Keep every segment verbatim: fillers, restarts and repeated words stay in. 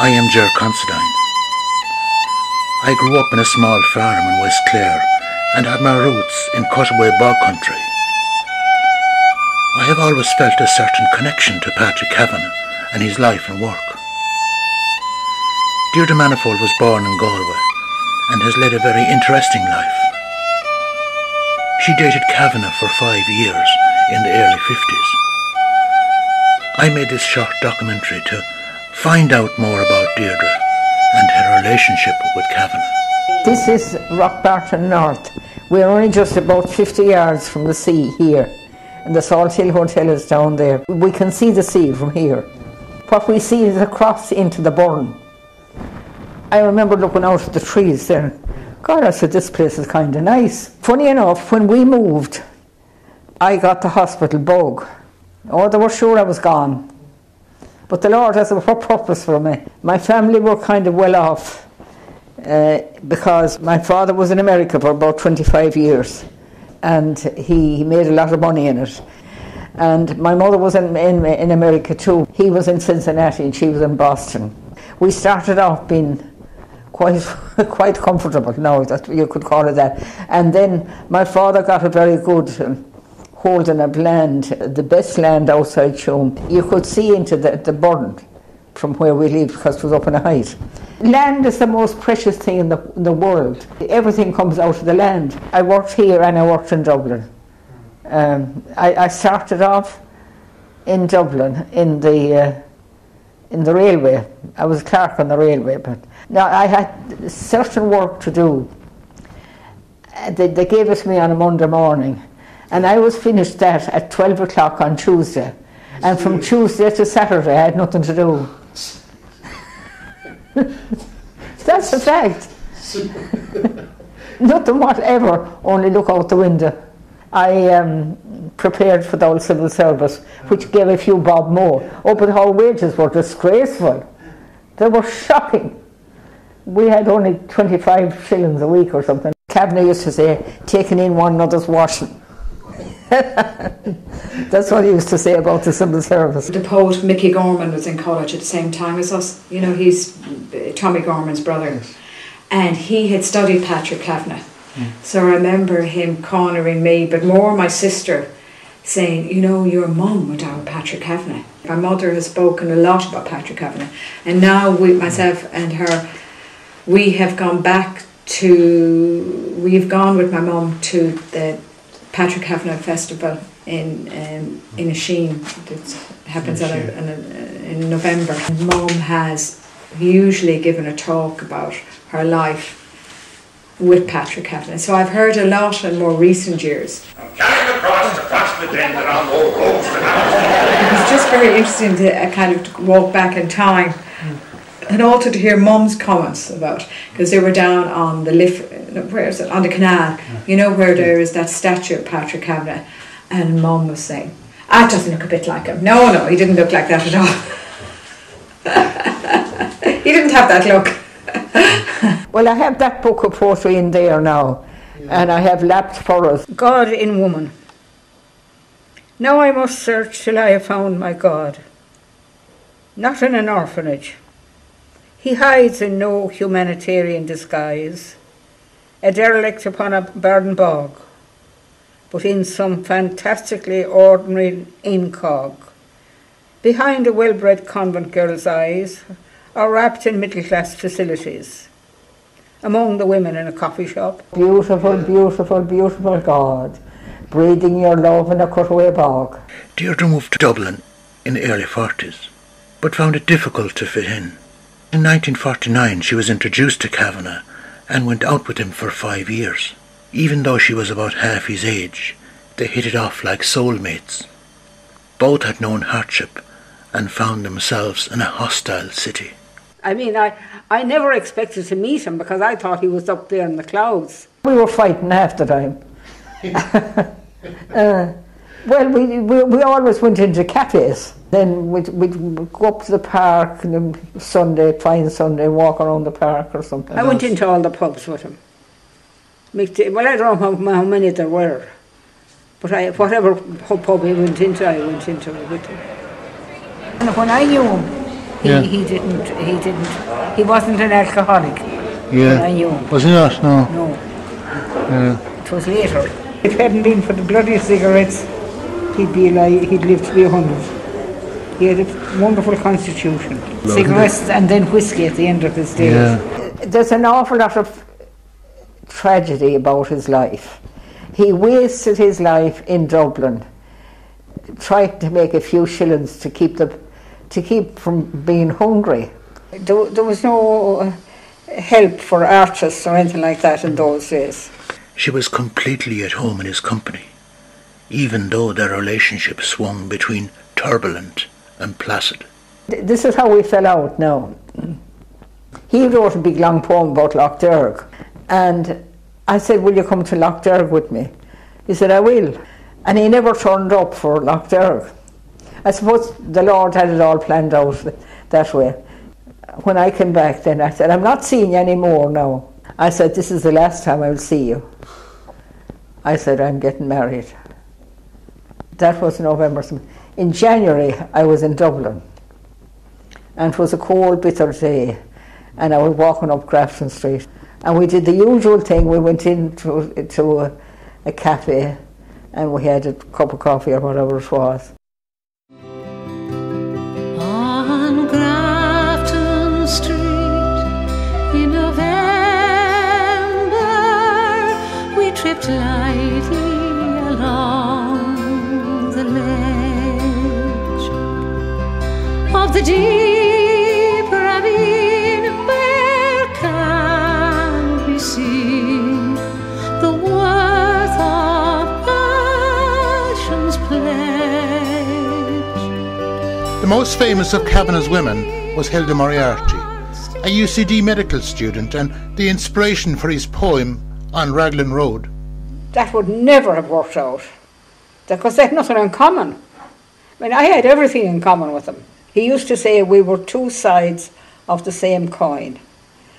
I am Ger Considine. I grew up in a small farm in West Clare and had my roots in Cutaway bog country. I have always felt a certain connection to Patrick Kavanagh and his life and work. Deirdre Manifold was born in Galway and has led a very interesting life. She dated Kavanagh for five years in the early fifties. I made this short documentary to find out more about Deirdre and her relationship with Kavanagh. This is Rock Barton North. We're only just about fifty yards from the sea here. And the Salt Hill Hotel is down there. We can see the sea from here. What we see is across into the burn. I remember looking out at the trees there. God, I said, this place is kind of nice. Funny enough, when we moved, I got the hospital bug. Oh, they were sure I was gone. But the Lord has a purpose for me. My family were kind of well off uh, because my father was in America for about twenty-five years. And he made a lot of money in it. And my mother was in, in, in America too. He was in Cincinnati and she was in Boston. We started off being quite quite comfortable, now that you could call it that. And then my father got a very good holding of land, the best land outside Tuam. You could see into the, the burn from where we lived because it was up in a height. Land is the most precious thing in the, in the world. Everything comes out of the land. I worked here and I worked in Dublin. Um, I, I started off in Dublin in the uh, in the railway. I was a clerk on the railway, but now I had certain work to do. They, they gave it to me on a Monday morning, and I was finished that at twelve o'clock on Tuesday. And from Tuesday to Saturday, I had nothing to do. That's a fact. Nothing whatever, only look out the window. I um, prepared for the old civil service, which gave a few bob more. Oh, but our wages were disgraceful. They were shocking. We had only twenty-five shillings a week or something. Kavanagh used to say, taking in one another's washing. That's what he used to say about the civil service. The poet Mickey Gorman was in college at the same time as us. You know, he's Tommy Gorman's brother. And he had studied Patrick Kavanagh. So I remember him cornering me, but more my sister, saying, you know, your mum would have Patrick Kavanagh. My mother has spoken a lot about Patrick Kavanagh. And now we, myself and her, we have gone back to, we've gone with my mum to the Patrick Kavanagh Festival in um, in Echeen. It happens in, a, in, a, in November. Mum has usually given a talk about her life with Patrick Kavanagh. So I've heard a lot in more recent years. Came across the fastest end around all roads. It's just very interesting to kind of walk back in time, and also to hear Mum's comments about, because they were down on the lift, where is it, on the canal, you know, where there is that statue of Patrick Kavanagh, and Mum was saying, "That doesn't look a bit like him." No, no, he didn't look like that at all. He didn't have that look. Well, I have that book of poetry in there now, yeah. And I have lapped for us. God in woman. Now I must search till I have found my God. Not in an orphanage. He hides in no humanitarian disguise, a derelict upon a barren bog, but in some fantastically ordinary incog, behind a well-bred convent girl's eyes, or wrapped in middle-class facilities, among the women in a coffee shop. Beautiful, beautiful, beautiful God, breathing your love in a cutaway bog. Deirdre moved to Dublin in the early forties, but found it difficult to fit in. In nineteen forty-nine she was introduced to Kavanagh and went out with him for five years. Even though she was about half his age, they hit it off like soulmates. Both had known hardship and found themselves in a hostile city. I mean, I, I never expected to meet him because I thought he was up there in the clouds. We were fighting half the time. uh, well, we, we we always went into cafes. Then we'd, we'd go up to the park and Sunday, fine Sunday, walk around the park or something. I went into all the pubs with him. Well, I don't know how many there were, but I, whatever pub he went into, I went into with him. And when I knew him, He, yeah. he didn't, he didn't, he wasn't an alcoholic. Yeah. I knew him. Was he not? No. No. Yeah. It was later. If it hadn't been for the bloody cigarettes, he'd be alive, he'd live to be a hundred. He had a wonderful constitution. Lovely. Cigarettes and then whiskey at the end of his days. Yeah. There's an awful lot of tragedy about his life. He wasted his life in Dublin, trying to make a few shillings to keep the to keep from being hungry. There, there was no help for artists or anything like that in those days. She was completely at home in his company, even though their relationship swung between turbulent and placid. This is how we fell out now. He wrote a big long poem about Lough Derg, and I said, will you come to Lough Derg with me? He said, I will. And he never turned up for Lough Derg. I suppose the Lord had it all planned out that way. When I came back then, I said, I'm not seeing you anymore now. I said, this is the last time I'll see you. I said, I'm getting married. That was November. In January, I was in Dublin. And it was a cold, bitter day. And I was walking up Grafton Street. And we did the usual thing. We went into to a, a cafe and we had a cup of coffee or whatever it was. On Grafton Street in November, we tripped lightly along the ledge of the deep. The most famous of Kavanagh's women was Hilda Moriarty, a U C D medical student and the inspiration for his poem on Raglan Road. That would never have worked out, because they had nothing in common. I mean, I had everything in common with him. He used to say we were two sides of the same coin.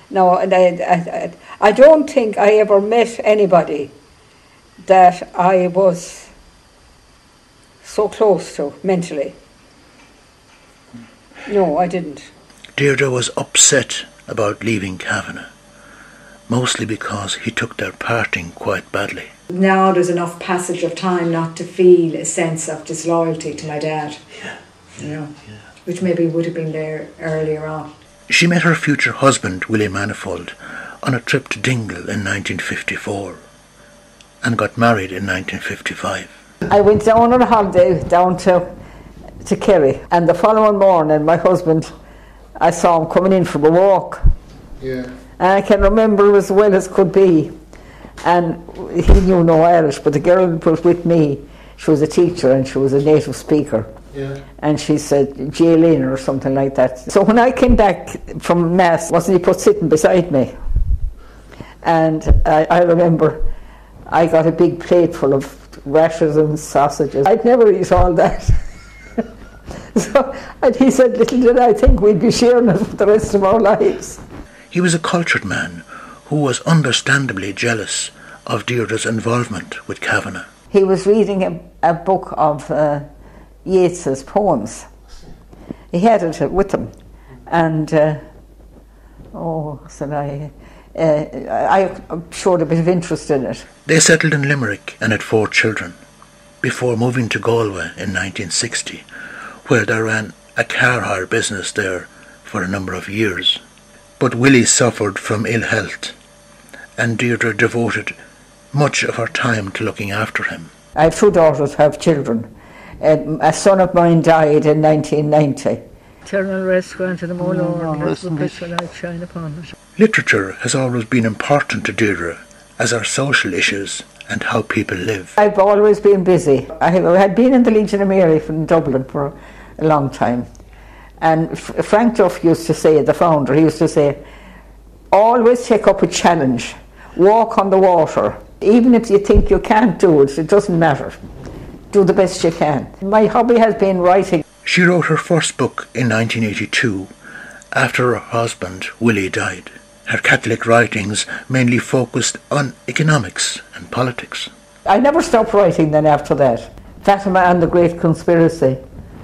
Now, I, I, I don't think I ever met anybody that I was so close to mentally. No, I didn't. Deirdre was upset about leaving Kavanagh, mostly because he took their parting quite badly. Now there's enough passage of time not to feel a sense of disloyalty to my dad, yeah, yeah, you know, yeah. Which maybe would have been there earlier on. She met her future husband, Willie Manifold, on a trip to Dingle in nineteen fifty-four and got married in nineteen fifty-five. I went down on a holiday down to to Kerry, and the following morning my husband, I saw him coming in from a walk, yeah, and I can remember as well as could be, and he knew no Irish, but the girl was with me, she was a teacher and she was a native speaker, yeah, and she said Jaylene or something like that. So when I came back from Mass, wasn't he put sitting beside me, and I, I remember I got a big plateful of rashers and sausages. I'd never eat all that. So, and he said, little did I think we'd be sharing it for the rest of our lives. He was a cultured man who was understandably jealous of Deirdre's involvement with Kavanagh. He was reading a, a book of uh, Yeats's poems. He had it with him. And, uh, oh, said I, uh, I showed a bit of interest in it. They settled in Limerick and had four children, before moving to Galway in nineteen sixty. Where they ran a car hire business there for a number of years. But Willie suffered from ill health, and Deirdre devoted much of her time to looking after him. I have two daughters who have children. Um, a son of mine died in nineteen ninety. Eternal rest grant to them, O Lord, let the peace of light shine upon us. Literature has always been important to Deirdre, as are social issues and how people live. I've always been busy. I had been in the Legion of Mary from Dublin for a long time, and F Frank Duff used to say, the founder, he used to say, always take up a challenge, walk on the water, even if you think you can't do it, it doesn't matter, do the best you can. My hobby has been writing. She wrote her first book in nineteen eighty-two after her husband Willie died. Her Catholic writings mainly focused on economics and politics. I never stopped writing then after that. Fatima and the Great Conspiracy,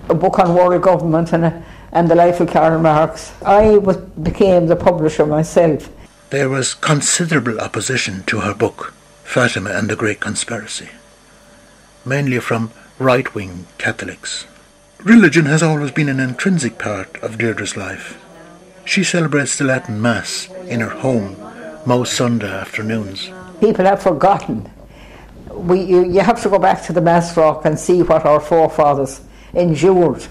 a book on world government and a, and the life of Karl Marx. I was, became the publisher myself. There was considerable opposition to her book, Fatima and the Great Conspiracy, mainly from right-wing Catholics. Religion has always been an intrinsic part of Deirdre's life. She celebrates the Latin Mass in her home most Sunday afternoons. People have forgotten. We, you, you have to go back to the Mass Rock and see what our forefathers endured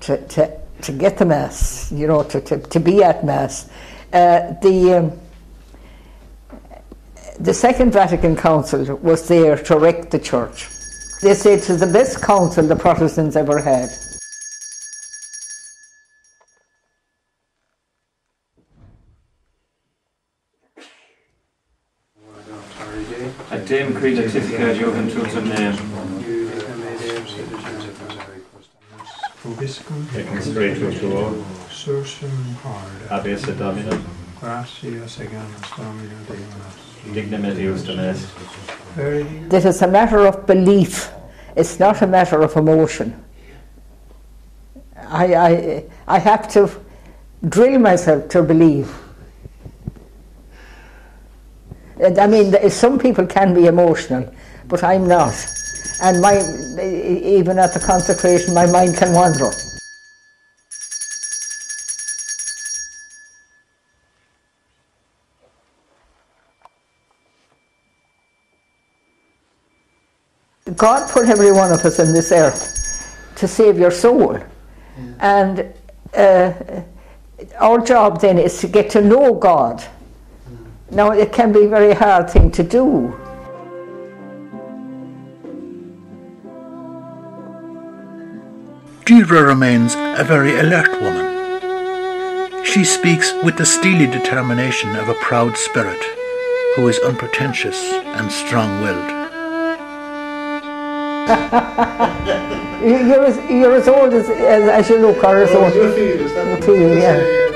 to, to, to get the Mass, you know, to, to, to be at Mass. Uh, the, um, the Second Vatican Council was there to wreck the Church. They say it was the best council the Protestants ever had. That is a matter of belief. It's not a matter of emotion. I, I, I have to drill myself to believe. I mean, some people can be emotional, but I'm not. And my, even at the consecration, my mind can wander. God put every one of us on this earth to save your soul. Yeah. And uh, our job then is to get to know God. Mm. Now, it can be a very hard thing to do. Deirdre remains a very alert woman. She speaks with the steely determination of a proud spirit who is unpretentious and strong-willed. you're, as, you're as old as, as, as you look, or as old as you feel, yeah.